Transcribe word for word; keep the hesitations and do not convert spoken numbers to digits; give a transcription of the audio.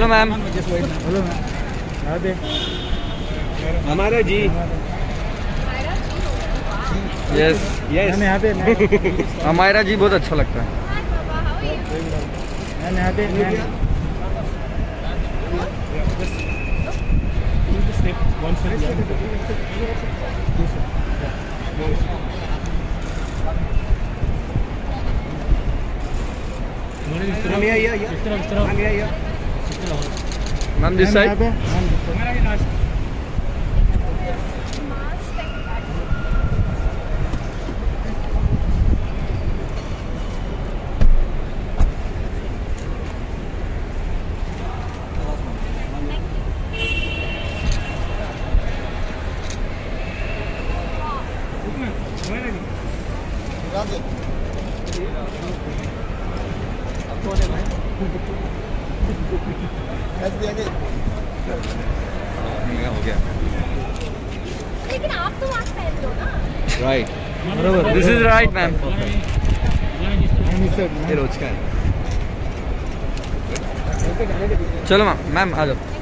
Hello, ma'am. Hello, ma'am. Hamara ji. Yes. Yes. Hamara ji बहुत अच्छा लगता है. Ma'am, this side. Right. This is right, ma'am. चलो ma'am, ma'am आ जाओ.